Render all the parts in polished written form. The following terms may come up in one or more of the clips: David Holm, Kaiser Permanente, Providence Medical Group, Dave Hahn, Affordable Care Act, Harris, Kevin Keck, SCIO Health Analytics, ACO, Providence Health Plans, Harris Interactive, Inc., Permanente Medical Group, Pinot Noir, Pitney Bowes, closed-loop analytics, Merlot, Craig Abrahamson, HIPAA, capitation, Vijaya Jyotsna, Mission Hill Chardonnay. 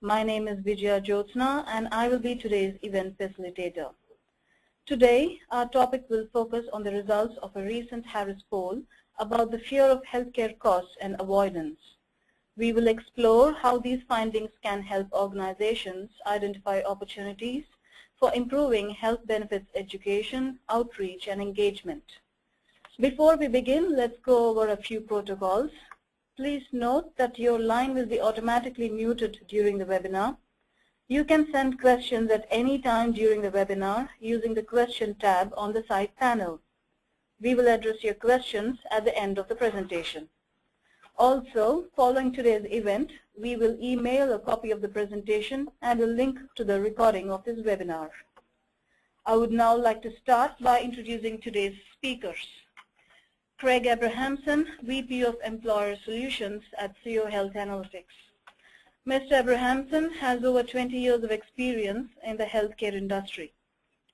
My name is Vijaya Jyotsna, and I will be today's event facilitator. Today, our topic will focus on the results of a recent Harris poll about the fear of healthcare costs and avoidance. We will explore how these findings can help organizations identify opportunities for improving health benefits education, outreach, and engagement. Before we begin, let's go over a few protocols. Please note that your line will be automatically muted during the webinar. You can send questions at any time during the webinar using the question tab on the side panel. We will address your questions at the end of the presentation. Also, following today's event, we will email a copy of the presentation and a link to the recording of this webinar. I would now like to start by introducing today's speakers. Craig Abrahamson, VP of Employer Solutions at SCIO Health Analytics. Mr. Abrahamson has over 20 years of experience in the healthcare industry.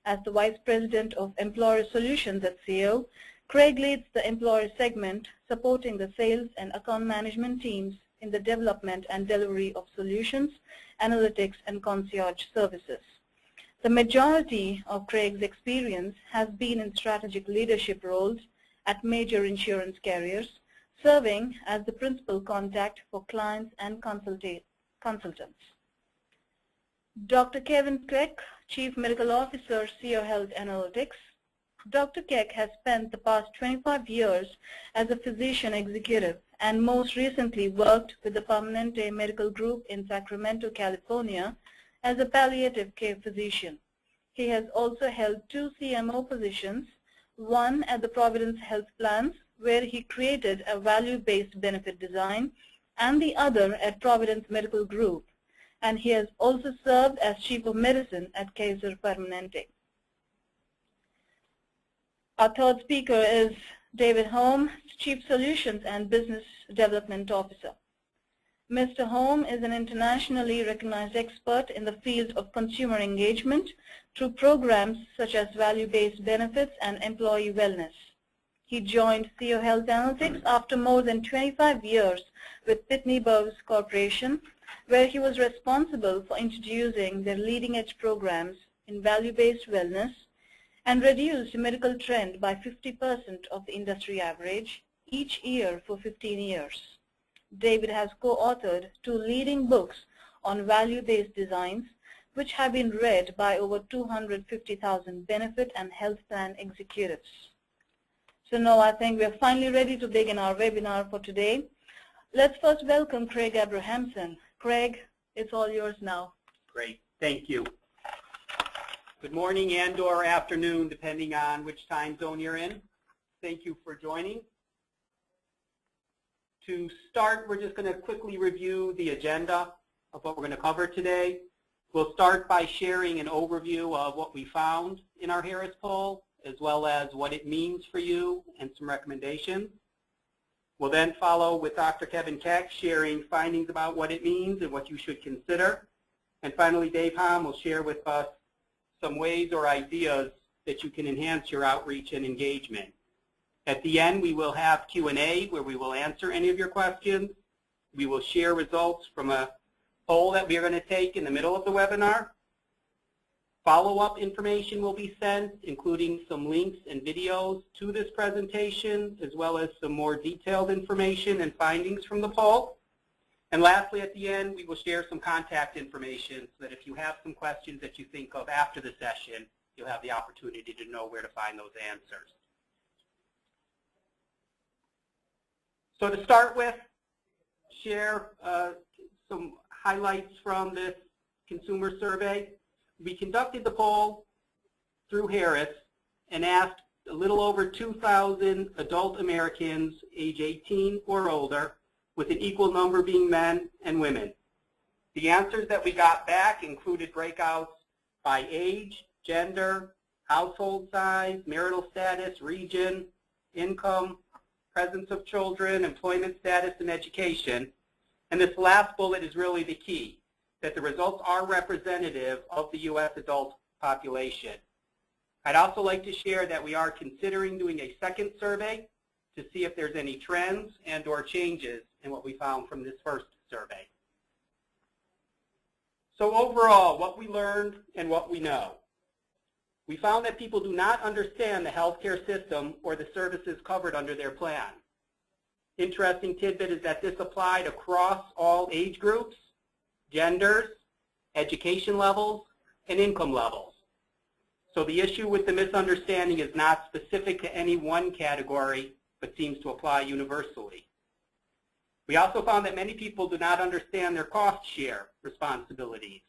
As the Vice President of Employer Solutions at SCIO, Craig leads the employer segment, supporting the sales and account management teams in the development and delivery of solutions, analytics, and concierge services. The majority of Craig's experience has been in strategic leadership roles at major insurance carriers, serving as the principal contact for clients and consultants. Dr. Kevin Keck, Chief Medical Officer, SCIO Health Analytics. Dr. Keck has spent the past 25 years as a physician executive and most recently worked with the Permanente Medical Group in Sacramento, California as a palliative care physician. He has also held two CMO positions, one at the Providence Health Plans, where he created a value-based benefit design, and the other at Providence Medical Group, and he has also served as Chief of Medicine at Kaiser Permanente. Our third speaker is David Holm, Chief Solutions and Business Development Officer. Mr. Holm is an internationally recognized expert in the field of consumer engagement through programs such as value-based benefits and employee wellness. He joined SCIO Health Analytics after more than 25 years with Pitney Bowes Corporation, where he was responsible for introducing their leading-edge programs in value-based wellness and reduced medical trend by 50% of the industry average each year for 15 years. David has co-authored two leading books on value-based designs, which have been read by over 250,000 benefit and health plan executives. So now I think we are finally ready to begin our webinar for today. Let's first welcome Craig Abrahamson. Craig, it's all yours now. Great, thank you. Good morning and or afternoon, depending on which time zone you're in. Thank you for joining. To start, we're just going to quickly review the agenda of what we're going to cover today. We'll start by sharing an overview of what we found in our Harris poll, as well as what it means for you and some recommendations. We'll then follow with Dr. Kevin Keck sharing findings about what it means and what you should consider. And finally, Dave Hahn will share with us some ways or ideas that you can enhance your outreach and engagement. At the end, we will have Q&A where we will answer any of your questions. We will share results from a poll that we are going to take in the middle of the webinar. Follow-up information will be sent, including some links and videos to this presentation, as well as some more detailed information and findings from the poll. And lastly, at the end, we will share some contact information so that if you have some questions that you think of after the session, you'll have the opportunity to know where to find those answers. So to start with, share some highlights from this consumer survey. We conducted the poll through Harris and asked a little over 2,000 adult Americans age 18 or older, with an equal number being men and women. The answers that we got back included breakouts by age, gender, household size, marital status, region, income, presence of children, employment status, and education. And this last bullet is really the key, that the results are representative of the U.S. adult population. I'd also like to share that we are considering doing a second survey to see if there's any trends and or changes in what we found from this first survey. So overall, what we learned and what we know. We found that people do not understand the healthcare system or the services covered under their plan. Interesting tidbit is that this applied across all age groups, genders, education levels, and income levels. So the issue with the misunderstanding is not specific to any one category, but seems to apply universally. We also found that many people do not understand their cost share responsibilities.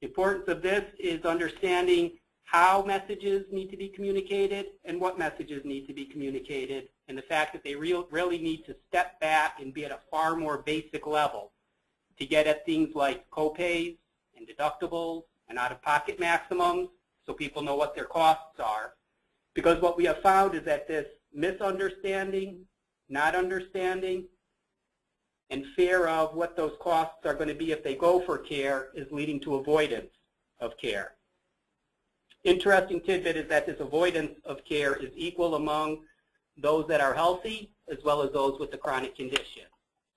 The importance of this is understanding how messages need to be communicated and what messages need to be communicated, and the fact that they really need to step back and be at a far more basic level to get at things like copays and deductibles and out-of-pocket maximums, so people know what their costs are. Because what we have found is that this misunderstanding, not understanding, and fear of what those costs are going to be if they go for care is leading to avoidance of care. Interesting tidbit is that this avoidance of care is equal among those that are healthy as well as those with the chronic condition.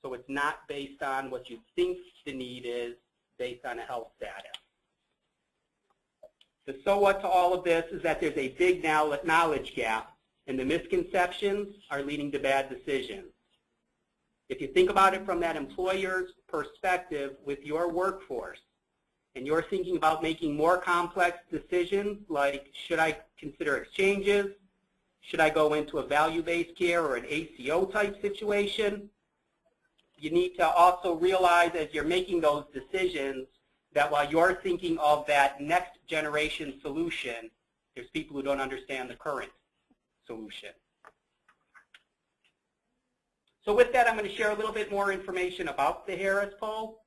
So it's not based on what you think the need is, based on a health status. The so what to all of this is that there's a big knowledge gap, and the misconceptions are leading to bad decisions. If you think about it from that employer's perspective with your workforce, and you're thinking about making more complex decisions like, should I consider exchanges? Should I go into a value-based care or an ACO type situation? You need to also realize as you're making those decisions that while you're thinking of that next generation solution, there's people who don't understand the current solution. So with that, I'm going to share a little bit more information about the Harris poll.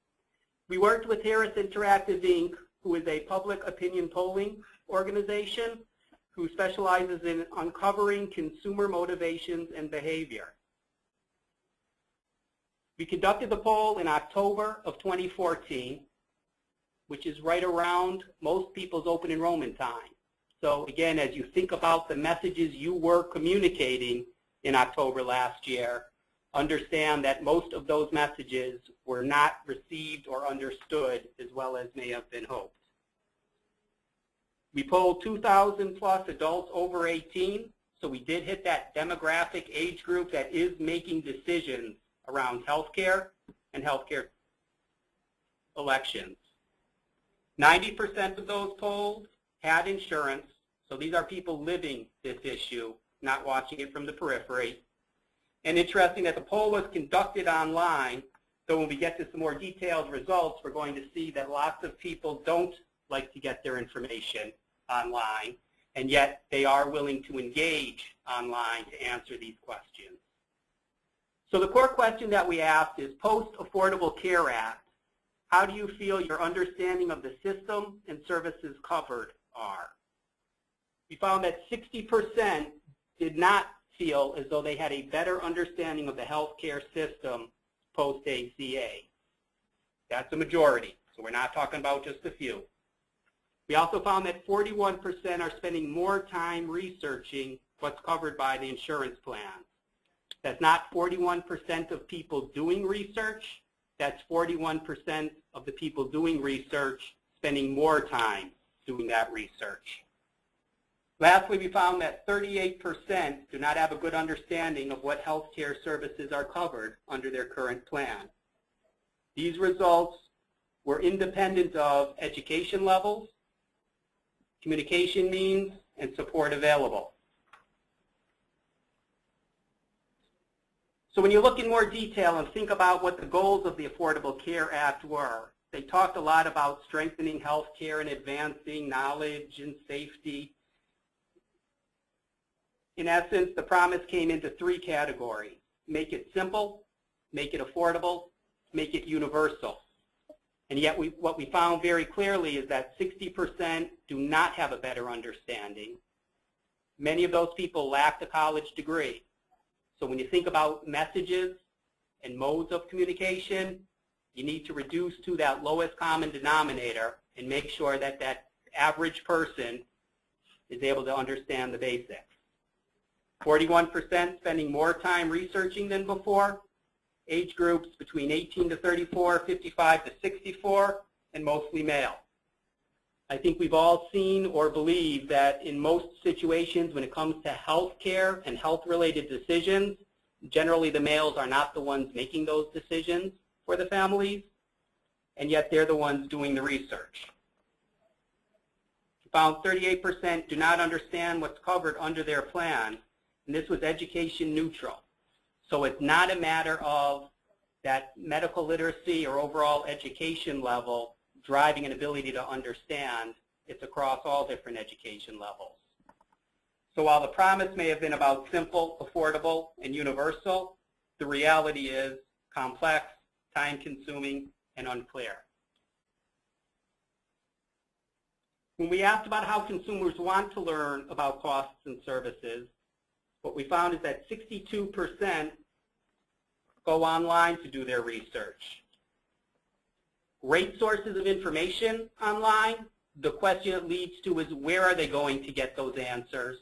We worked with Harris Interactive, Inc., who is a public opinion polling organization who specializes in uncovering consumer motivations and behavior. We conducted the poll in October of 2014, which is right around most people's open enrollment time. So again, as you think about the messages you were communicating in October last year, understand that most of those messages were not received or understood as well as may have been hoped. We polled 2,000 plus adults over 18, so we did hit that demographic age group that is making decisions around healthcare and healthcare elections. 90% of those polled had insurance, so these are people living this issue, not watching it from the periphery. And interesting that the poll was conducted online, so when we get to some more detailed results, we're going to see that lots of people don't like to get their information online, and yet they are willing to engage online to answer these questions. So the core question that we asked is, post-Affordable Care Act, how do you feel your understanding of the system and services covered are? We found that 60% did not feel as though they had a better understanding of the healthcare system post-ACA. That's a majority, so we're not talking about just a few. We also found that 41% are spending more time researching what's covered by the insurance plan. That's not 41% of people doing research, that's 41% of the people doing research spending more time doing that research. Lastly, we found that 38% do not have a good understanding of what healthcare services are covered under their current plan. These results were independent of education levels, communication means, and support available. So when you look in more detail and think about what the goals of the Affordable Care Act were, they talked a lot about strengthening healthcare and advancing knowledge and safety. In essence, the promise came into three categories: make it simple, make it affordable, make it universal. And yet what we found very clearly is that 60% do not have a better understanding. Many of those people lacked a college degree. So when you think about messages and modes of communication, you need to reduce to that lowest common denominator and make sure that that average person is able to understand the basics. 41% spending more time researching than before. Age groups between 18 to 34, 55 to 64, and mostly male. I think we've all seen or believe that in most situations when it comes to health care and health-related decisions, generally the males are not the ones making those decisions for the families, and yet they're the ones doing the research. We found 38% do not understand what's covered under their plan, and this was education neutral. So it's not a matter of that medical literacy or overall education level driving an ability to understand. It's across all different education levels. So while the promise may have been about simple, affordable, and universal, the reality is complex, time-consuming, and unclear. When we asked about how consumers want to learn about costs and services, what we found is that 62% go online to do their research. Great sources of information online. The question it leads to is, where are they going to get those answers?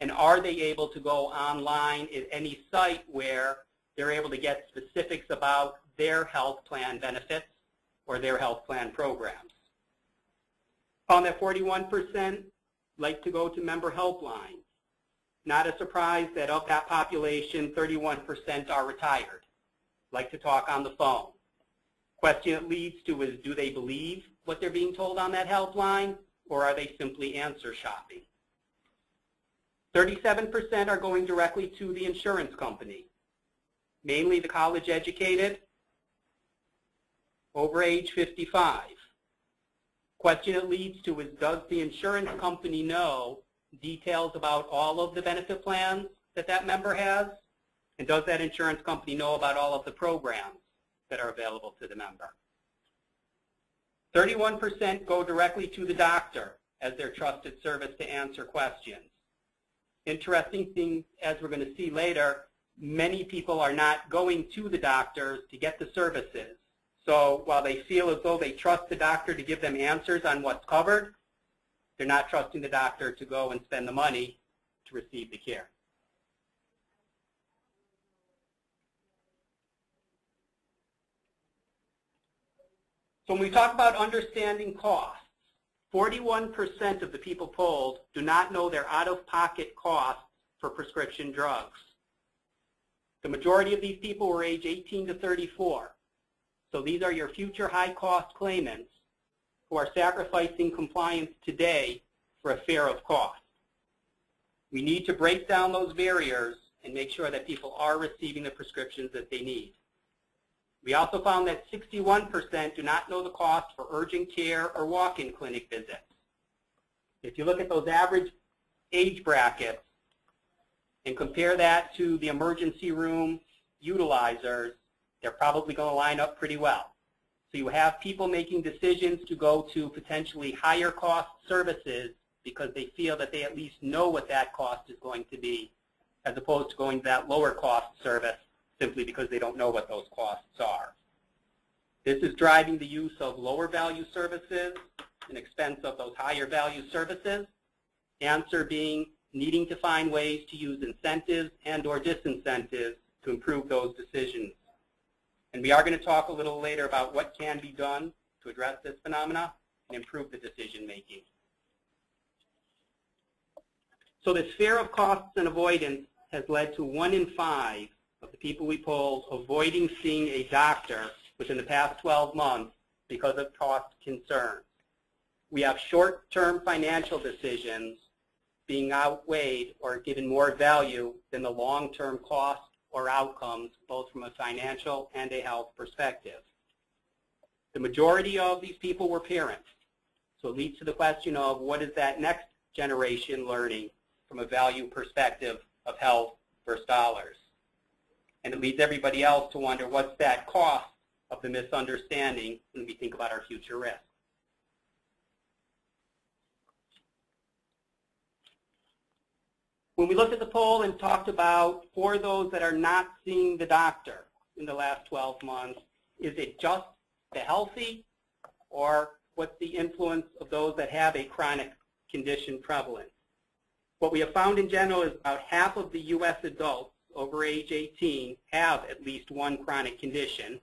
And are they able to go online at any site where they're able to get specifics about their health plan benefits or their health plan programs? Found that 41% like to go to member helplines. Not a surprise that of that population, 31% are retired, like to talk on the phone. Question it leads to is, do they believe what they're being told on that helpline, or are they simply answer shopping? 37% are going directly to the insurance company, mainly the college educated, over age 55. Question it leads to is, does the insurance company know details about all of the benefit plans that member has, and does that insurance company know about all of the programs that are available to the member? 31% go directly to the doctor as their trusted service to answer questions. Interesting thing, as we're going to see later, many people are not going to the doctors to get the services. So while they feel as though they trust the doctor to give them answers on what's covered, they're not trusting the doctor to go and spend the money to receive the care. So when we talk about understanding costs, 41% of the people polled do not know their out-of-pocket costs for prescription drugs. The majority of these people were age 18 to 34. So these are your future high-cost claimants who are sacrificing compliance today for a fear of cost. We need to break down those barriers and make sure that people are receiving the prescriptions that they need. We also found that 61% do not know the cost for urgent care or walk-in clinic visits. If you look at those average age brackets and compare that to the emergency room utilizers, they're probably going to line up pretty well. So you have people making decisions to go to potentially higher cost services because they feel that they at least know what that cost is going to be, as opposed to going to that lower cost service simply because they don't know what those costs are. This is driving the use of lower value services and expense of those higher value services. Answer being needing to find ways to use incentives and or disincentives to improve those decisions. And we are going to talk a little later about what can be done to address this phenomena and improve the decision making. So this fear of costs and avoidance has led to 1 in 5 of the people we polled avoiding seeing a doctor within the past 12 months because of cost concerns. We have short-term financial decisions being outweighed or given more value than the long-term costs or outcomes, both from a financial and a health perspective. The majority of these people were parents, so it leads to the question of what is that next generation learning from a value perspective of health versus dollars. And it leads everybody else to wonder what's that cost of the misunderstanding when we think about our future risk. When we looked at the poll and talked about for those that are not seeing the doctor in the last 12 months, is it just the healthy, or what's the influence of those that have a chronic condition prevalent? What we have found in general is about half of the U.S. adults over age 18 have at least one chronic condition,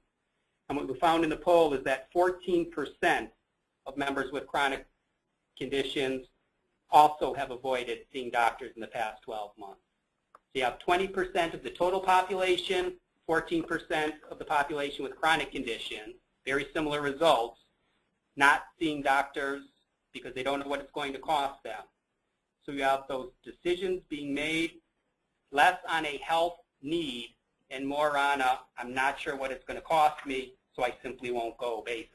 And what we found in the poll is that 14% of members with chronic conditions also have avoided seeing doctors in the past 12 months. So you have 20% of the total population, 14% of the population with chronic conditions, very similar results, not seeing doctors because they don't know what it's going to cost them. So you have those decisions being made less on a health need and more on a, I'm not sure what it's going to cost me, so I simply won't go basis.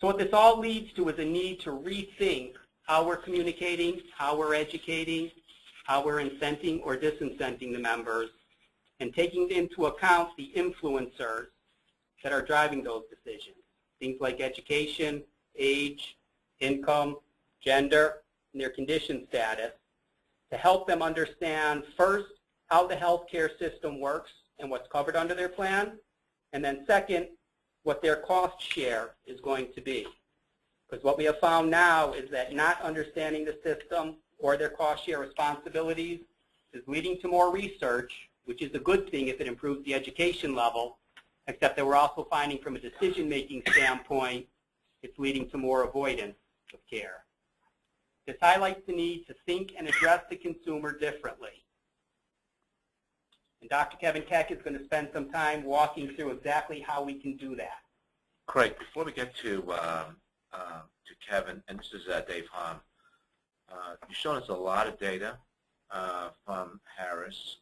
So what this all leads to is a need to rethink how we're communicating, how we're educating, how we're incenting or disincenting the members, and taking into account the influencers that are driving those decisions. Things like education, age, income, gender, and their condition status, to help them understand first how the healthcare system works and what's covered under their plan, and then second, what their cost share is going to be. Because what we have found now is that not understanding the system or their cost share responsibilities is leading to more research, which is a good thing if it improves the education level, except that we're also finding from a decision-making standpoint, it's leading to more avoidance of care. This highlights the need to think and address the consumer differently. And Dr. Kevin Keck is going to spend some time walking through exactly how we can do that. Craig, before we get to Kevin, and this is Dave Hahn, you've shown us a lot of data from Harris,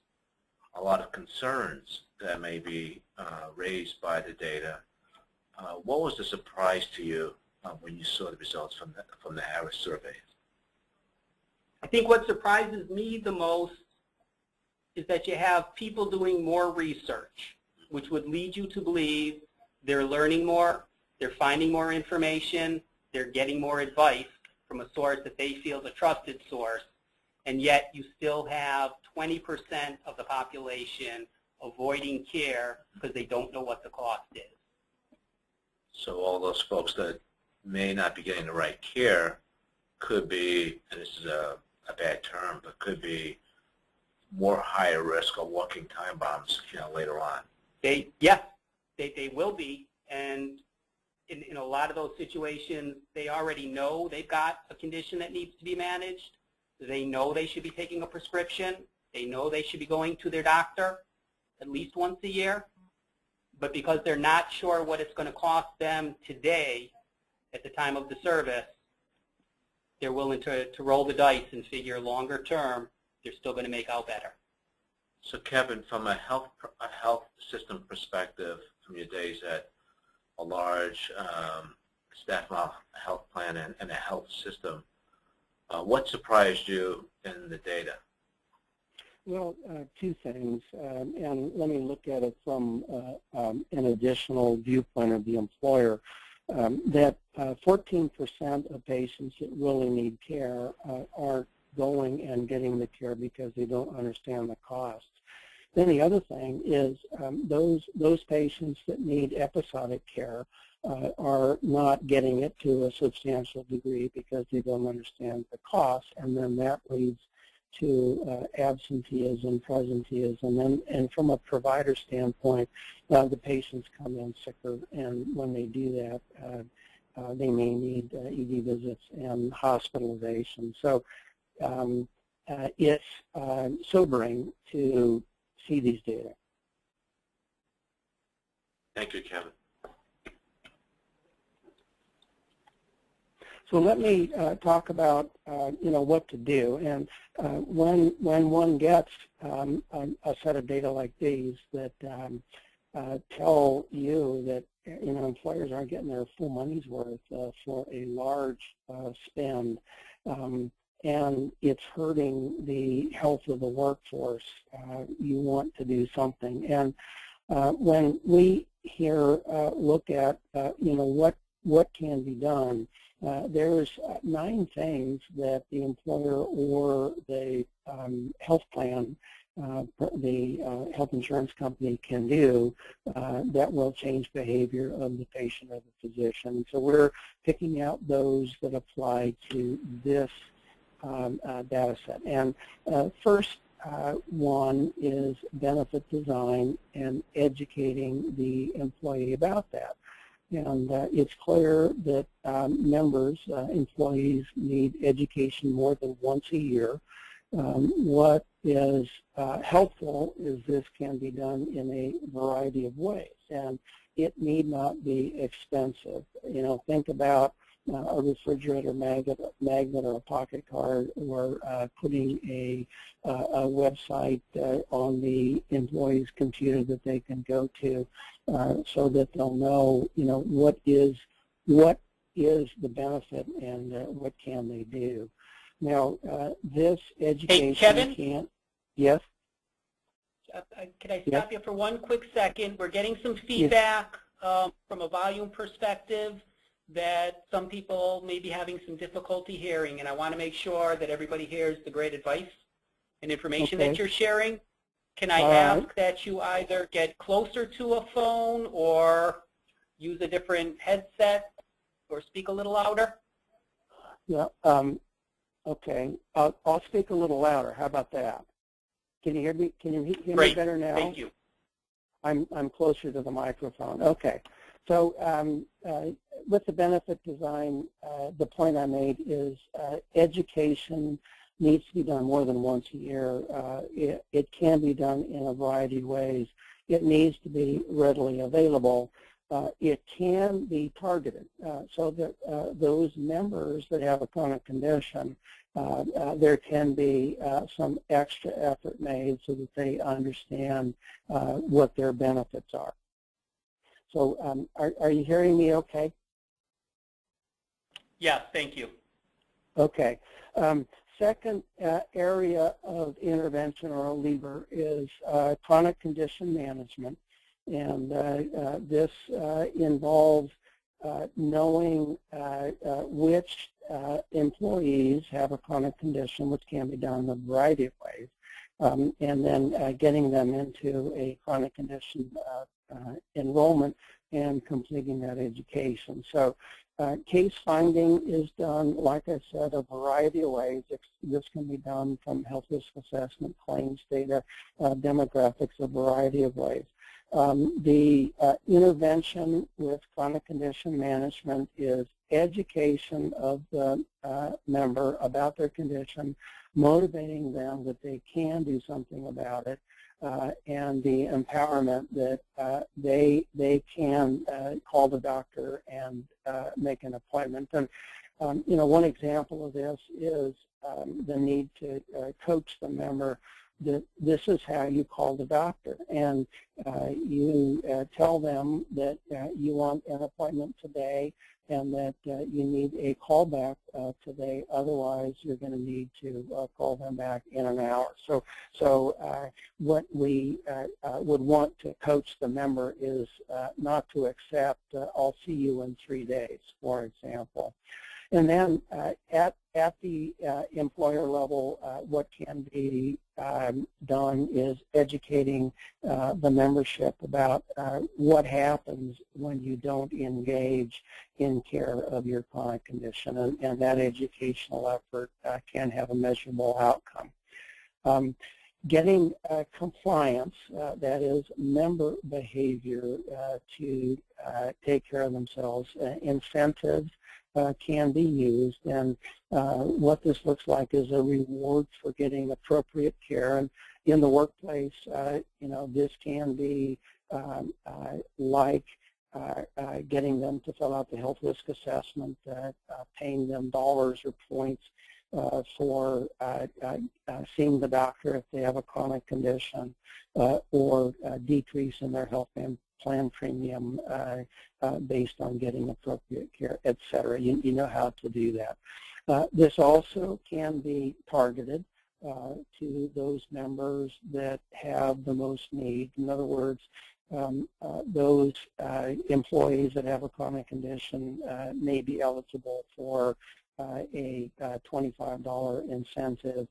a lot of concerns that may be raised by the data. What was the surprise to you when you saw the results from the Harris survey? I think what surprises me the most is that you have people doing more research, which would lead you to believe they're learning more, they're finding more information, they're getting more advice from a source that they feel is a trusted source, and yet you still have 20% of the population avoiding care because they don't know what the cost is. So all those folks that may not be getting the right care could be, and this is a bad term, but could be more higher risk of walking time bombs, you know, later on. They will be, and in a lot of those situations, they already know they've got a condition that needs to be managed. They know they should be taking a prescription. They know they should be going to their doctor at least once a year. But because they're not sure what it's going to cost them today at the time of the service, they're willing to roll the dice and figure longer term they're still going to make out better. So Kevin, from a health system perspective, from your days at a large staff health plan and a health system, what surprised you in the data? Well, two things, and let me look at it from an additional viewpoint of the employer. That 14% of patients that really need care aren't going and getting the care because they don't understand the cost. Then the other thing is those patients that need episodic care are not getting it to a substantial degree because they don't understand the cost, and then that leads to absenteeism, presenteeism, and from a provider standpoint, the patients come in sicker, and when they do that, they may need ED visits and hospitalization. So it's sobering to see these data. Thank you, Kevin. So let me talk about what to do, and when one gets a set of data like these that tell you that employers aren't getting their full money's worth for a large spend, and it's hurting the health of the workforce, you want to do something. And when we here look at what can be done, there's 9 things that the employer or the health plan, health insurance company can do that will change behavior of the patient or the physician. So we're picking out those that apply to this data set. And first, One is benefit design and educating the employee about that. And it's clear that members, employees need education more than once a year. What is helpful is this can be done in a variety of ways, and it need not be expensive. You know, think about a refrigerator magnet or a pocket card, or putting a website on the employee's computer that they can go to, so that they'll know, you know, what is the benefit and what can they do. Now, this education. Hey, Kevin? Can't, yes? Can I stop you for one quick second? We're getting some feedback from a volume perspective that some people may be having some difficulty hearing, and I want to make sure that everybody hears the great advice and information that you're sharing. Can I ask that you either get closer to a phone or use a different headset or speak a little louder? Yeah. Okay, I'll speak a little louder. How about that? Can you hear me? Can you hear me better now? Thank you. I'm closer to the microphone. Okay. So with the benefit design, the point I made is education needs to be done more than once a year. It can be done in a variety of ways. It needs to be readily available. It can be targeted so that those members that have a chronic condition, there can be some extra effort made so that they understand what their benefits are. So are you hearing me okay? Yeah, thank you. Okay. Second area of intervention or a lever is chronic condition management. And this involves knowing which employees have a chronic condition, which can be done in a variety of ways, and then getting them into a chronic condition enrollment and completing that education. So case finding is done, like I said, a variety of ways. This can be done from health risk assessment, claims data, demographics, a variety of ways. The intervention with chronic condition management is education of the member about their condition, motivating them that they can do something about it, and the empowerment that they can call the doctor and make an appointment. And you know, one example of this is the need to coach the member that this is how you call the doctor, and you tell them that you want an appointment today and that you need a callback today. Otherwise, you're going to need to call them back in an hour. So what we would want to coach the member is not to accept "I'll see you in 3 days," for example. And then at the employer level, what can be done is educating the membership about what happens when you don't engage in care of your chronic condition, and that educational effort can have a measurable outcome. Getting compliance, that is member behavior to take care of themselves, incentives can be used, and what this looks like is a reward for getting appropriate care. And in the workplace, you know, this can be like getting them to fill out the health risk assessment, paying them dollars or points for seeing the doctor if they have a chronic condition, or a decrease in their health plan premium based on getting appropriate care, et cetera. You know how to do that. This also can be targeted to those members that have the most need. In other words, those employees that have a chronic condition may be eligible for a $25 incentive,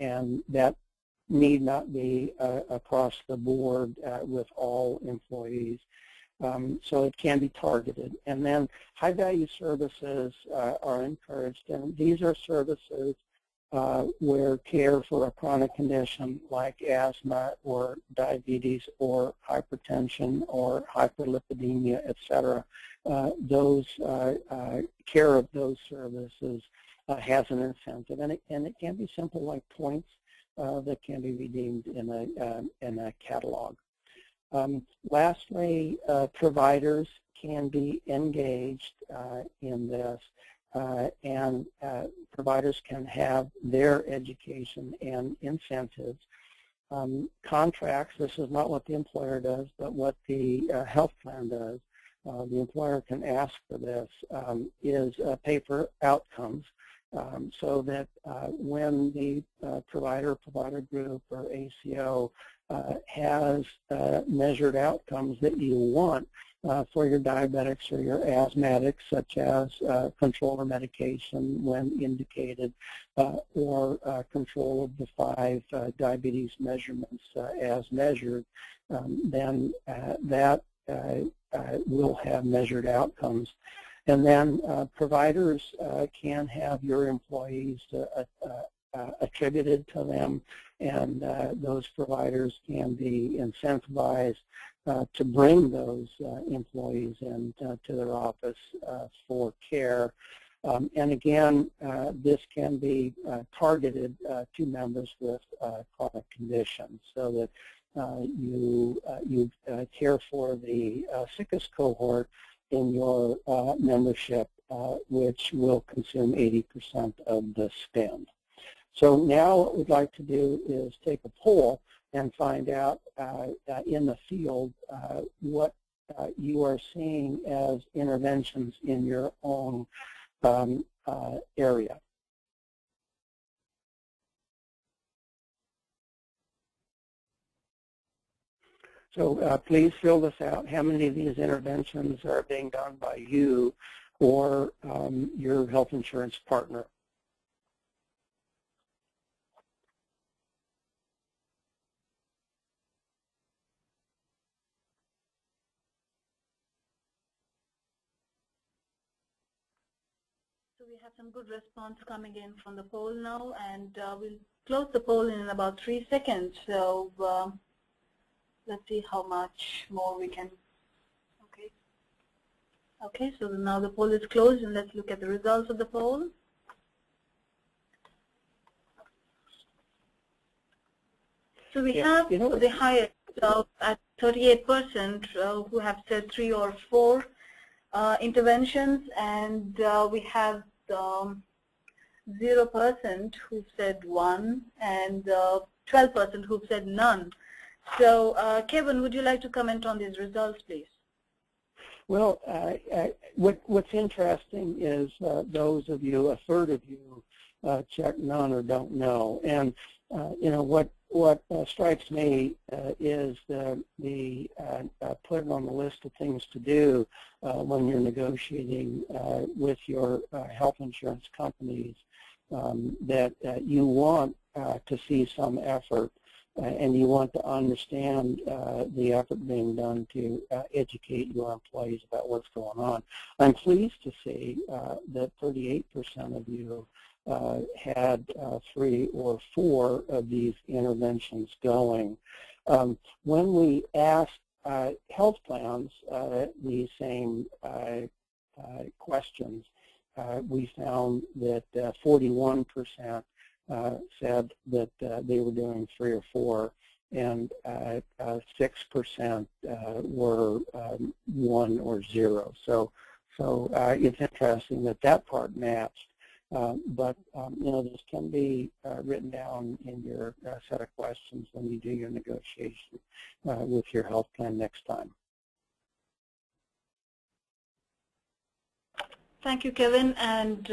and that need not be across the board with all employees. So it can be targeted. And then high-value services are encouraged, and these are services where care for a chronic condition like asthma or diabetes or hypertension or hyperlipidemia, etc., care of those services has an incentive, and it can be simple like points that can be redeemed in a catalog. Lastly, providers can be engaged in this. And providers can have their education and incentives. Contracts, this is not what the employer does, but what the health plan does. The employer can ask for this, is pay for outcomes, so that when the provider group or ACO has measured outcomes that you want, for your diabetics or your asthmatics, such as control of medication when indicated, or control of the 5 diabetes measurements as measured, then that will have measured outcomes. And then providers can have your employees attributed to them, and those providers can be incentivized to bring those employees in to their office for care. And again, this can be targeted to members with chronic conditions, so that you care for the sickest cohort in your membership, which will consume 80% of the spend. So now what we'd like to do is take a poll and find out in the field what you are seeing as interventions in your own area. So please fill this out. How many of these interventions are being done by you or your health insurance partner? Some good response coming in from the poll now, and we'll close the poll in about 3 seconds. So let's see how much more we can. Okay, so now the poll is closed, and let's look at the results of the poll. So we have the highest at 38% who have said 3 or 4 interventions, and we have 0% who said 1, and 12% who said none. So, Kevin, would you like to comment on these results, please? Well, what's interesting is those of you, 1/3 of you, check none or don't know. And what strikes me is the putting on the list of things to do when you're negotiating with your health insurance companies, that you want to see some effort, and you want to understand the effort being done to educate your employees about what's going on. I'm pleased to see that 38% of you had 3 or 4 of these interventions going. When we asked health plans these same questions, we found that 41% said that they were doing 3 or 4, and 6% were 1 or 0. So it's interesting that that part matched. This can be written down in your set of questions when you do your negotiation with your health plan next time. Thank you, Kevin, and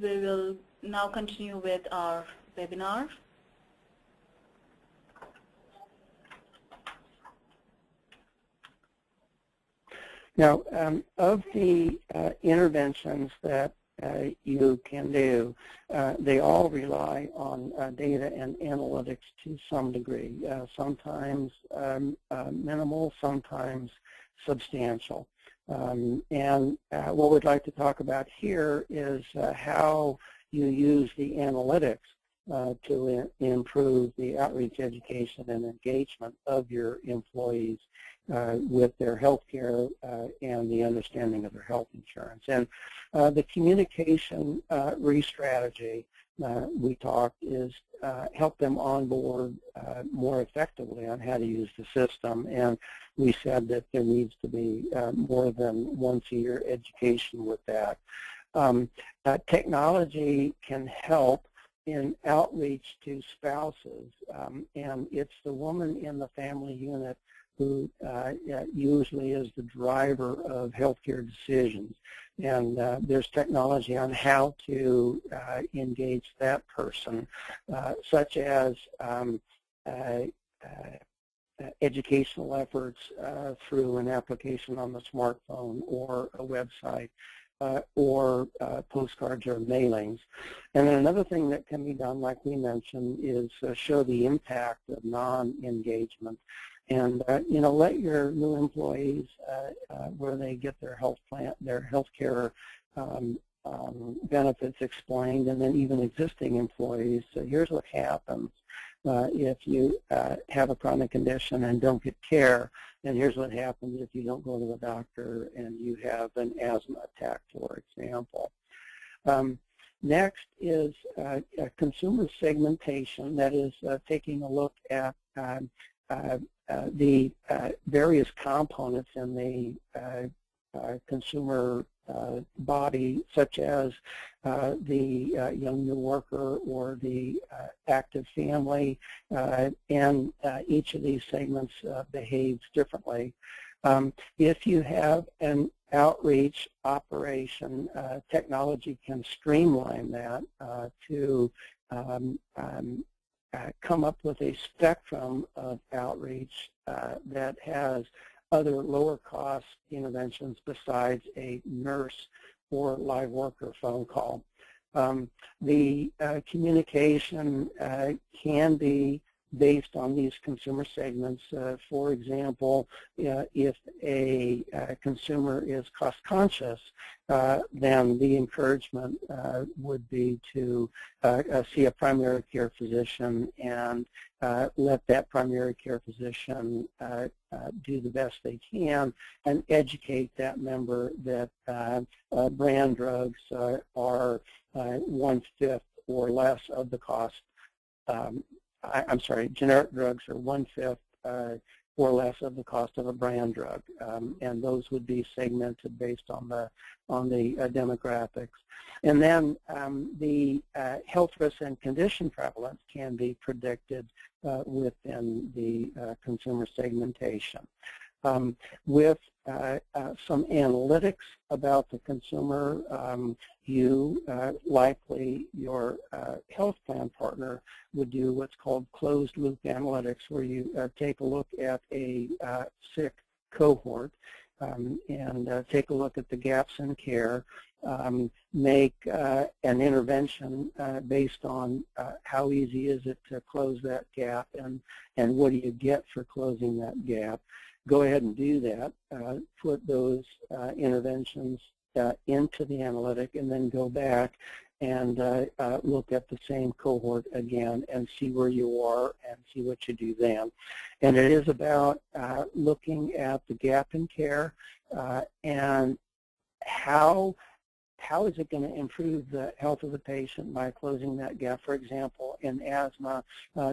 we will now continue with our webinar. Now, of the interventions that you can do, they all rely on data and analytics to some degree, sometimes minimal, sometimes substantial. And what we'd like to talk about here is how you use the analytics to improve the outreach, education, and engagement of your employees with their health care and the understanding of their health insurance. And the communication re-strategy we talked is help them onboard more effectively on how to use the system. And we said that there needs to be more than once a year education with that. Technology can help in outreach to spouses, and it's the woman in the family unit who usually is the driver of healthcare decisions. And there's technology on how to engage that person, such as educational efforts through an application on the smartphone or a website. Or postcards or mailings. And then another thing that can be done, like we mentioned, is show the impact of non-engagement. And you know, let your new employees, where they get their health plan, their healthcare benefits explained, and then even existing employees. So here's what happens if you have a chronic condition and don't get care, and here's what happens if you don't go to the doctor and you have an asthma attack, for example. Next is consumer segmentation, that is taking a look at the various components in the consumer body, such as the young new worker or the active family, and each of these segments behaves differently. If you have an outreach operation, technology can streamline that to come up with a spectrum of outreach that has other lower cost interventions besides a nurse or live worker phone call. The communication can be based on these consumer segments. For example, if a consumer is cost conscious, then the encouragement would be to see a primary care physician and let that primary care physician do the best they can and educate that member that brand drugs are 1/5 or less of the cost. I'm sorry, generic drugs are 1/5 or less of the cost of a brand drug, and those would be segmented based on the demographics. And then the health risks and condition prevalence can be predicted within the consumer segmentation. With some analytics about the consumer, you, likely your health plan partner, would do what's called closed-loop analytics, where you take a look at a sick cohort and take a look at the gaps in care, make an intervention based on how easy is it to close that gap and what do you get for closing that gap. Go ahead and do that, put those interventions into the analytic, and then go back and look at the same cohort again and see where you are and see what you do then. And it is about looking at the gap in care and how is it going to improve the health of the patient by closing that gap? For example, in asthma,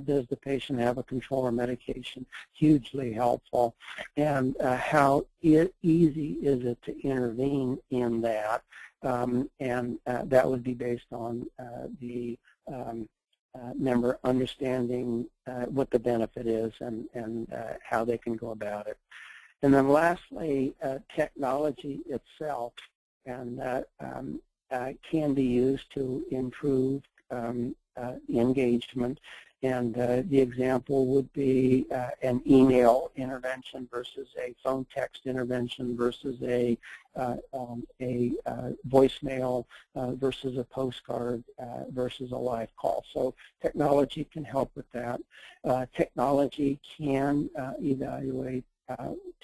does the patient have a controller medication? Hugely helpful. And how easy is it to intervene in that? And that would be based on the member understanding what the benefit is and how they can go about it. And then lastly, technology itself. And that can be used to improve engagement. And the example would be an email intervention versus a phone text intervention versus a voicemail versus a postcard versus a live call. So technology can help with that. Technology can evaluate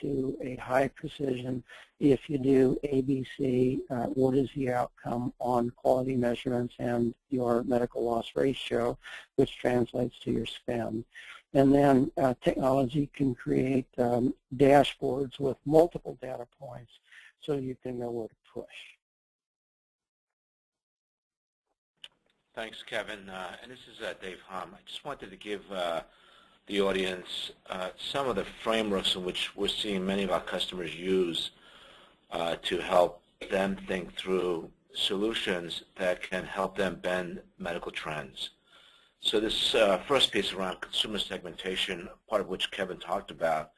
to a high precision. If you do ABC, what is the outcome on quality measurements and your medical loss ratio, which translates to your spend. And then technology can create dashboards with multiple data points so you can know where to push. Thanks, Kevin. And this is Dave Hahn. I just wanted to give the audience some of the frameworks in which we're seeing many of our customers use to help them think through solutions that can help them bend medical trends. So this first piece around consumer segmentation, part of which Kevin talked about,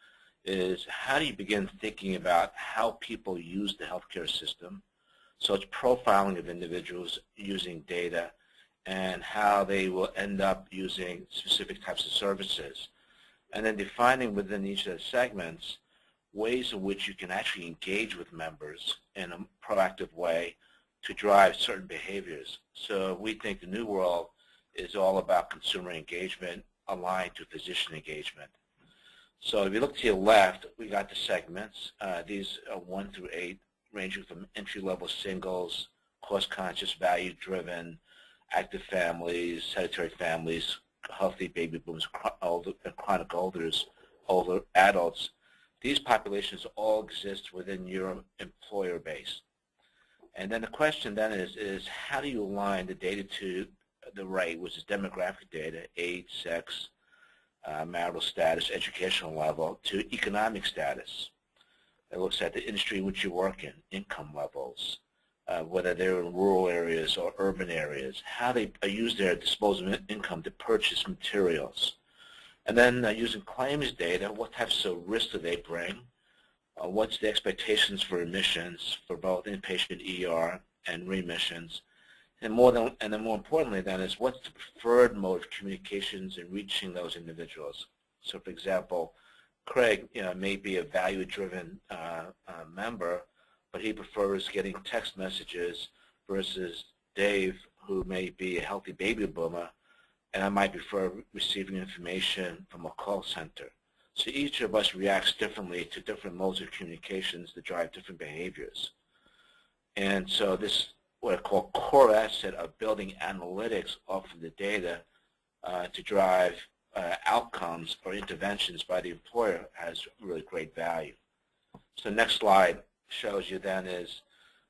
is how do you begin thinking about how people use the healthcare system? So it's profiling of individuals using data and how they will end up using specific types of services. And then defining within each of the segments ways in which you can actually engage with members in a proactive way to drive certain behaviors. So we think the new world is all about consumer engagement aligned to physician engagement. So if you look to your left, we got the segments. These are 1 through 8, ranging from entry-level singles, cost-conscious, value-driven, active families, sedentary families, healthy baby boomers, chronic elders, older adults. These populations all exist within your employer base. And then the question then is how do you align the data to the right, which is demographic data, age, sex, marital status, educational level, to economic status. It looks at the industry in which you work in, income levels, whether they're in rural areas or urban areas, how they use their disposable income to purchase materials. And then using claims data, what types of risks do they bring? What's the expectations for admissions for both inpatient ER and remissions? And then more importantly then is what's the preferred mode of communications in reaching those individuals. So for example, Craig may be a value-driven member, but he prefers getting text messages versus Dave, who may be a healthy baby boomer, and I might prefer receiving information from a call center. So each of us reacts differently to different modes of communications that drive different behaviors. And so this what I call core asset of building analytics off of the data to drive outcomes or interventions by the employer has really great value. So next slide shows you then is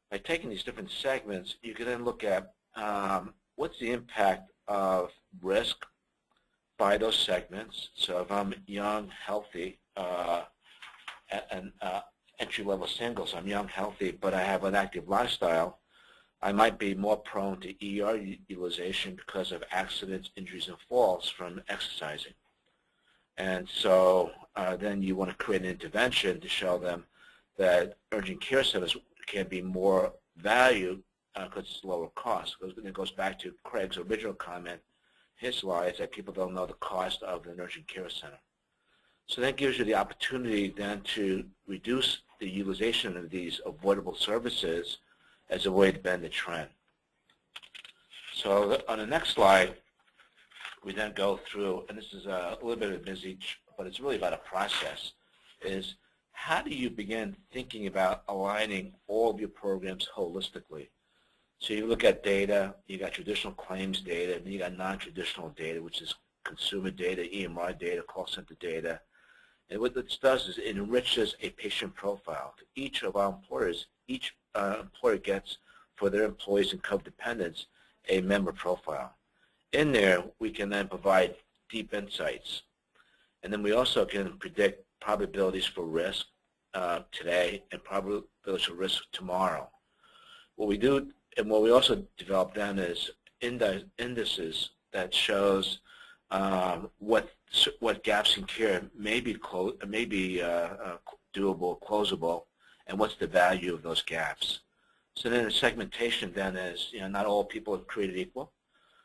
by taking these different segments, you can then look at what's the impact of risk by those segments. So if I'm young, healthy, and entry-level singles, I'm young, healthy, but I have an active lifestyle, I might be more prone to ER utilization because of accidents, injuries, and falls from exercising. And so then you want to create an intervention to show them that urgent care centers can be more value because it's lower cost. It goes back to Craig's original comment, his slides, that people don't know the cost of an urgent care center. So that gives you the opportunity then to reduce the utilization of these avoidable services as a way to bend the trend. So on the next slide, we then go through, and this is a little bit of a busy, but it's really about a process, is how do you begin thinking about aligning all of your programs holistically? So you look at data, you got traditional claims data, and you got non-traditional data, which is consumer data, EMR data, call center data. And what this does is it enriches a patient profile. To each of our employers, each employer gets for their employees and co-dependents a member profile. In there, we can then provide deep insights. And then we also can predict probabilities for risk today and probabilities for risk tomorrow. What we do and what we also develop then is indices that shows what gaps in care may be doable, closable, and what's the value of those gaps. So then the segmentation then is, you know, not all people are created equal.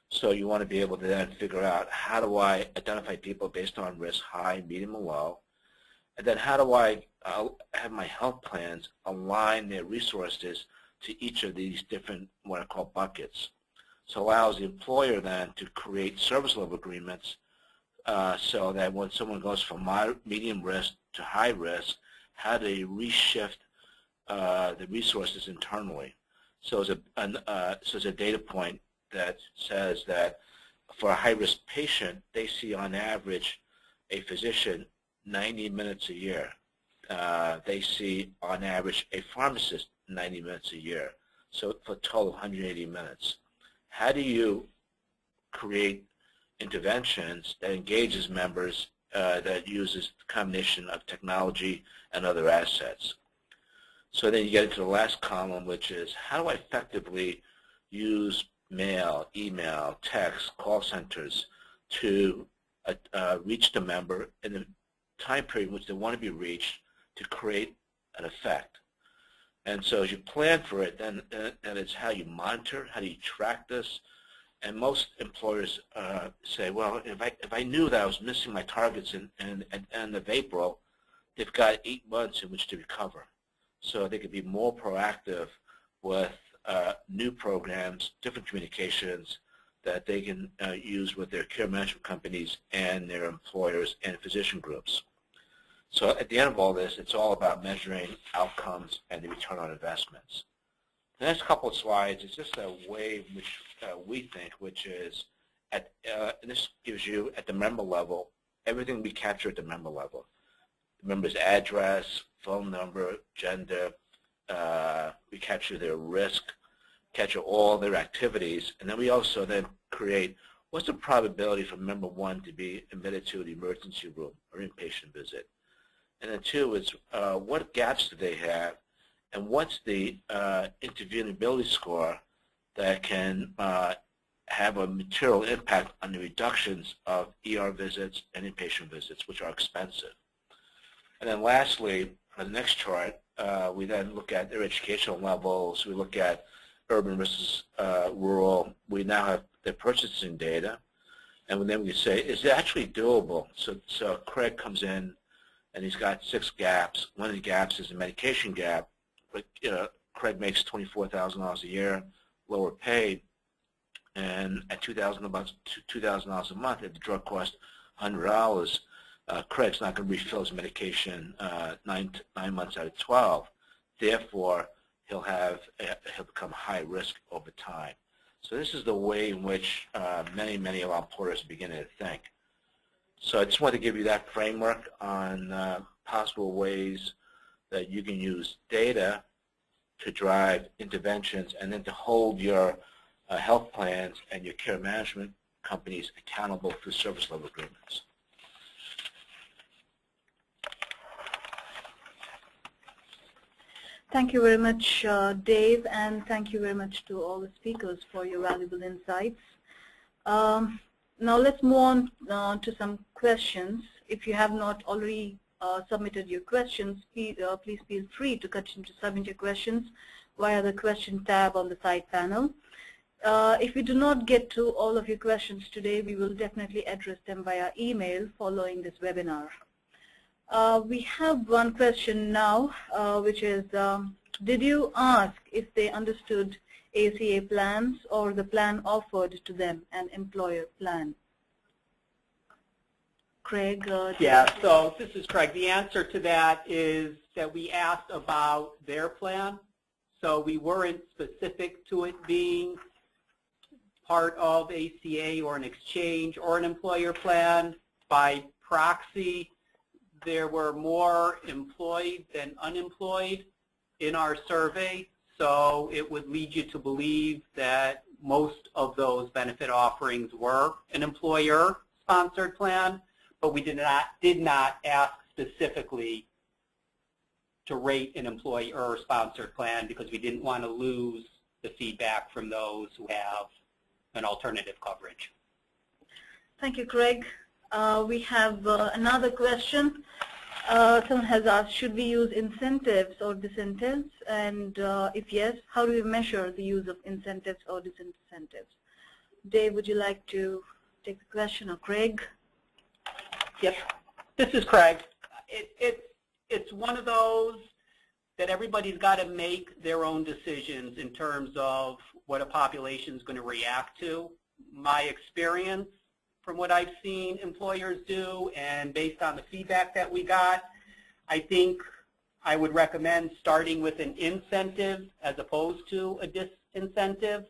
So you want to be able to then figure out how do I identify people based on risk, high, medium, and low, and then how do I have my health plans align their resources to each of these different what I call buckets. So it allows the employer then to create service level agreements so that when someone goes from medium risk to high risk, how do they reshift the resources internally? So it's a data point that says that for a high-risk patient, they see on average a physician 90 minutes a year. They see on average a pharmacist 90 minutes a year. So for a total of 180 minutes. How do you create interventions that engages members that uses a combination of technology and other assets? So then you get into the last column, which is how do I effectively use mail, email, text, call centers to reach the member in the time period in which they want to be reached to create an effect. And so as you plan for it, then it's how you monitor, how do you track this? And most employers say, well, if I knew that I was missing my targets at the end of April, they've got 8 months in which to recover. So they could be more proactive with new programs, different communications that they can use with their care management companies and their employers and physician groups. So at the end of all this, it's all about measuring outcomes and the return on investments. The next couple of slides is just a way in which we think, which is, this gives you at the member level, everything we capture at the member level. The member's address, phone number, gender, we capture their risk, capture all their activities, and then we also then create what's the probability for member one to be admitted to the emergency room or inpatient visit. And then two is what gaps do they have, and what's the intervenability score that can have a material impact on the reductions of ER visits and inpatient visits, which are expensive. And then lastly, on the next chart, we then look at their educational levels. We look at urban versus rural. We now have their purchasing data. And then we say, is it actually doable? So Craig comes in, and he's got 6 gaps. One of the gaps is a medication gap. But Craig makes $24,000 a year, lower pay. And at $2,000 a month, if the drug costs $100, Craig's not going to refill his medication 9 months out of 12. Therefore, he'll become high risk over time. So this is the way in which many of our employers are beginning to think. So I just wanted to give you that framework on possible ways that you can use data to drive interventions and then to hold your health plans and your care management companies accountable through service level agreements. Thank you very much, Dave, and thank you very much to all the speakers for your valuable insights. Now let's move on to some questions. If you have not already submitted your questions, please feel free to continue to submit your questions via the question tab on the side panel. If we do not get to all of your questions today, we will definitely address them via email following this webinar. We have one question now, which is, did you ask if they understood ACA plans or the plan offered to them, an employer plan? Craig? Yeah, so this is Craig. The answer to that is that we asked about their plan, so we weren't specific to it being part of ACA or an exchange or an employer plan. By proxy, there were more employed than unemployed in our survey, so it would lead you to believe that most of those benefit offerings were an employer-sponsored plan, but we did not ask specifically to rate an employer-sponsored plan because we didn't want to lose the feedback from those who have an alternative coverage. Thank you, Craig. We have another question. Someone has asked, should we use incentives or disincentives? And if yes, how do we measure the use of incentives or disincentives? Dave, would you like to take the question, or Craig? Yep. This is Craig. It's one of those that everybody's got to make their own decisions in terms of what a population's going to react to. My experience from what I've seen employers do and based on the feedback that we got I think I would recommend starting with an incentive as opposed to a disincentive.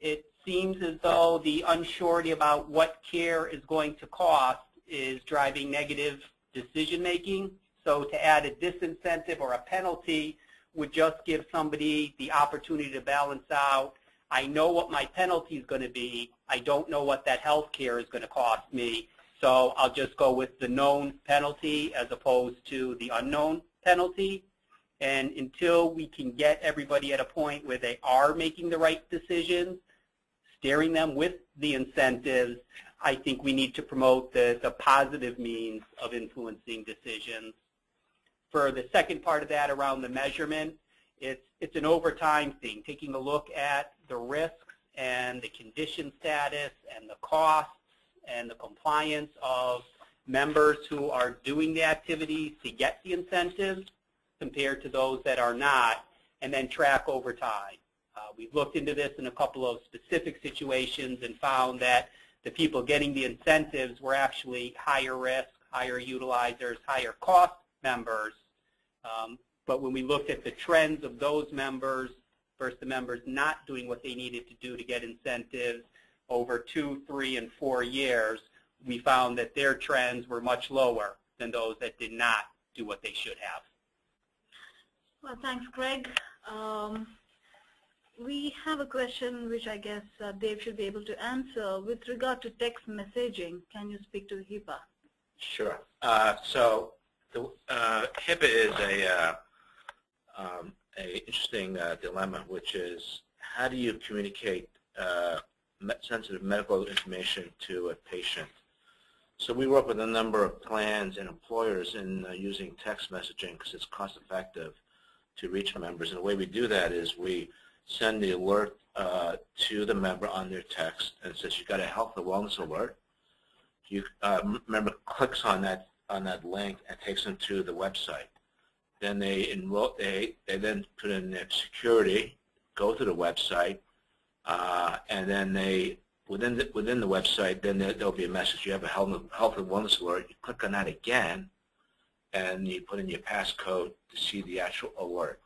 It seems as though the unsurety about what care is going to cost is driving negative decision making. So to add a disincentive or a penalty would just give somebody the opportunity to balance out, I know what my penalty is going to be, I don't know what that health care is going to cost me, so I'll just go with the known penalty as opposed to the unknown penalty. And until we can get everybody at a point where they are making the right decisions, steering them with the incentives, I think we need to promote the positive means of influencing decisions. For the second part of that around the measurement, it's an over time thing, taking a look at the risks and the condition status and the costs and the compliance of members who are doing the activities to get the incentives compared to those that are not, and then track over time. We've looked into this in a couple of specific situations and found that the people getting the incentives were actually higher risk, higher utilizers, higher cost members. But when we looked at the trends of those members versus the members not doing what they needed to do to get incentives over 2, 3, and 4 years, we found that their trends were much lower than those that did not do what they should have. Well, thanks, Craig. We have a question which I guess Dave should be able to answer with regard to text messaging. Can you speak to HIPAA? Sure. So HIPAA is a interesting dilemma, which is how do you communicate sensitive medical information to a patient? So we work with a number of plans and employers in using text messaging because it's cost-effective to reach members. And the way we do that is we send the alert to the member on their text, and it says you've got a health or wellness alert. You member clicks on that link and takes them to the website. Then they enroll. They then put in their security, go to the website, and then they within the website, then there'll be a message. You have a health and wellness alert. You click on that again, and you put in your passcode to see the actual alert.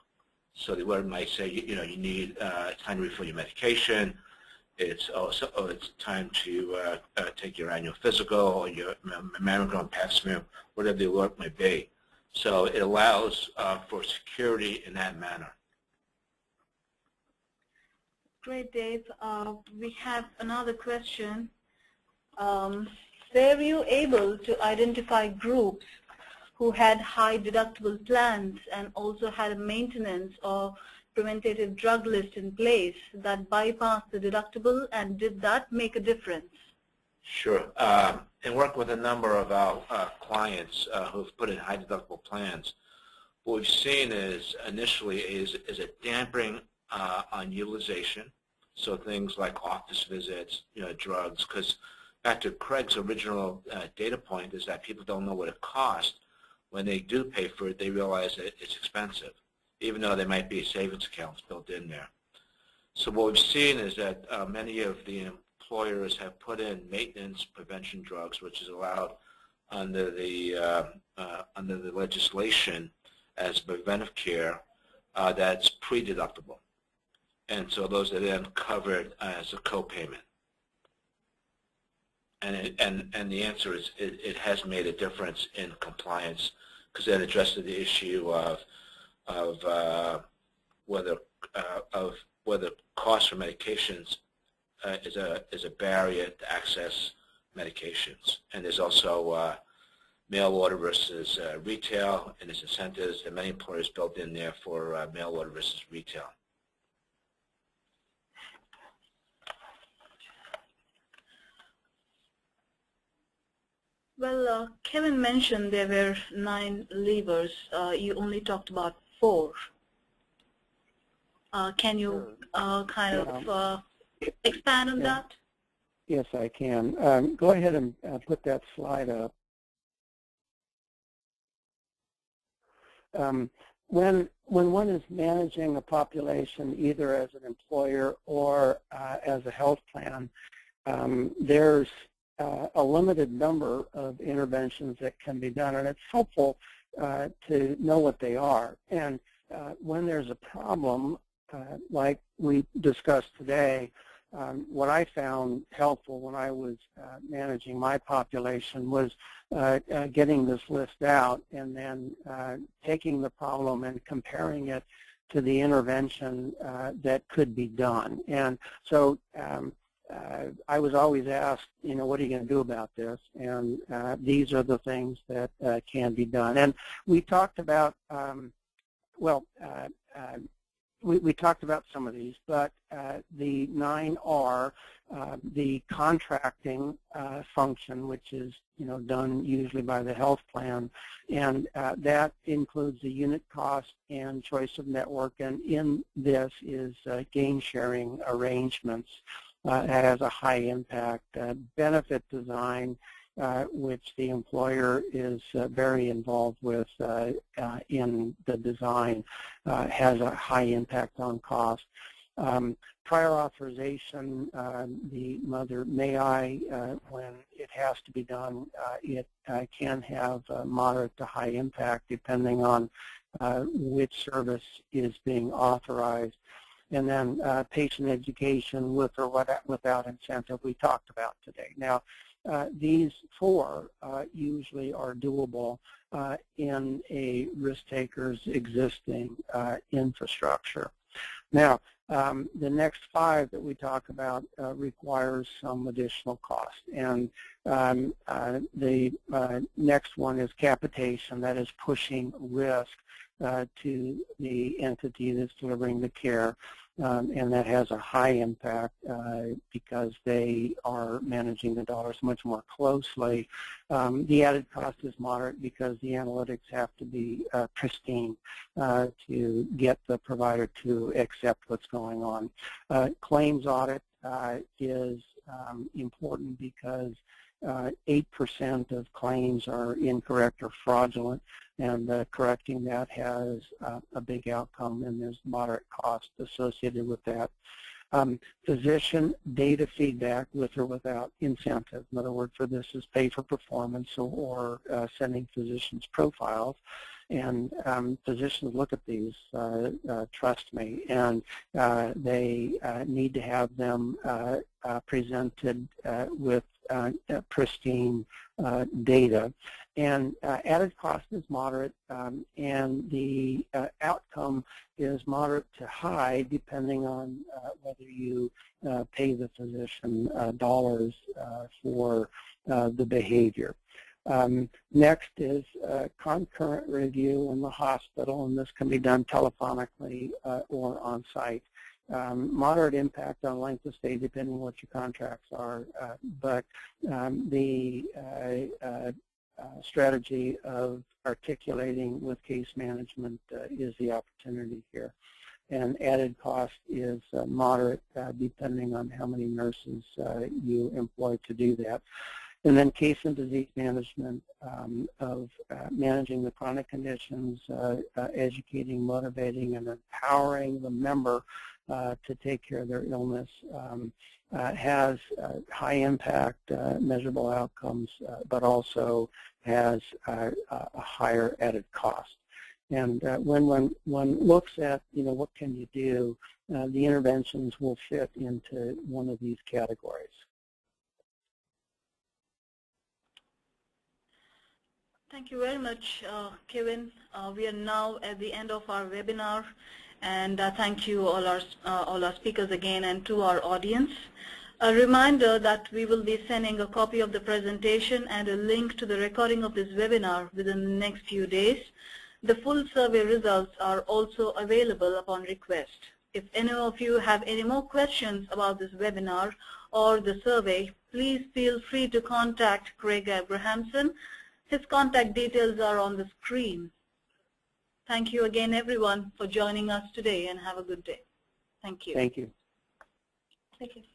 So the word might say, you need it's time to refill your medication. It's also it's time to take your annual physical or your mammogram, pap smear, whatever the alert might be. So it allows for security in that manner. Great, Dave. We have another question. Were you able to identify groups who had high deductible plans and also had a maintenance or preventative drug list in place that bypassed the deductible, and did that make a difference? Sure. And work with a number of our clients who've put in high deductible plans. What we've seen is initially is a dampening on utilization, so things like office visits, drugs, because back to Craig's original data point is that people don't know what it costs. When they do pay for it, they realize that it's expensive, even though there might be savings accounts built in there. So what we've seen is that many of the employers have put in maintenance prevention drugs, which is allowed under the legislation as preventive care that's pre-deductible. And so those are then covered as a co-payment. And the answer is it has made a difference in compliance, because that addresses the issue of whether cost for medications is a barrier to access medications, and there's also mail order versus retail, and there's incentives that many employers built in there for mail order versus retail. Well, Kevin mentioned there were 9 levers. You only talked about 4. Can you kind of expand on that? Yes, I can. Go ahead and put that slide up. When one is managing a population, either as an employer or as a health plan, there's a limited number of interventions that can be done, and it's helpful to know what they are. And when there's a problem, like we discussed today, what I found helpful when I was managing my population was getting this list out and then taking the problem and comparing it to the intervention that could be done. And so I was always asked, you know, what are you going to do about this? And these are the things that can be done. And we talked about, we talked about some of these, but the 9R, the contracting function, which is, you know, done usually by the health plan, and that includes the unit cost and choice of network, and in this is gain-sharing arrangements. That has a high impact. Benefit design, which the employer is very involved with in the design, has a high impact on cost. Prior authorization, the mother may I, when it has to be done, it can have moderate to high impact depending on which service is being authorized. And then patient education with or without incentive we talked about today. Now, these four usually are doable in a risk taker's existing infrastructure. Now, the next five that we talk about requires some additional cost. And the next one is capitation, that is pushing risk to the entity that's delivering the care, and that has a high impact because they are managing the dollars much more closely. The added cost is moderate because the analytics have to be pristine to get the provider to accept what's going on. Claims audit is important because 8% of claims are incorrect or fraudulent, and correcting that has a big outcome, and there's moderate cost associated with that. Physician data feedback with or without incentive. Another word for this is pay for performance, or sending physicians profiles. And physicians look at these, trust me, and they need to have them presented with pristine data. And added cost is moderate, and the outcome is moderate to high depending on whether you pay the physician dollars for the behavior. Next is concurrent review in the hospital, and this can be done telephonically or on-site. Moderate impact on length of stay depending on what your contracts are, but the strategy of articulating with case management is the opportunity here. And added cost is moderate depending on how many nurses you employ to do that. And then case and disease management of managing the chronic conditions, educating, motivating, and empowering the member to take care of their illness has high impact, measurable outcomes, but also has a higher added cost. And when one looks at, you know, what can you do, the interventions will fit into one of these categories. Thank you very much, Kevin. We are now at the end of our webinar, and thank you all our speakers again, and to our audience. A reminder that we will be sending a copy of the presentation and a link to the recording of this webinar within the next few days. The full survey results are also available upon request. If any of you have any more questions about this webinar or the survey, please feel free to contact Craig Abrahamson. His contact details are on the screen. Thank you again, everyone, for joining us today, and have a good day. Thank you. Thank you. Thank you.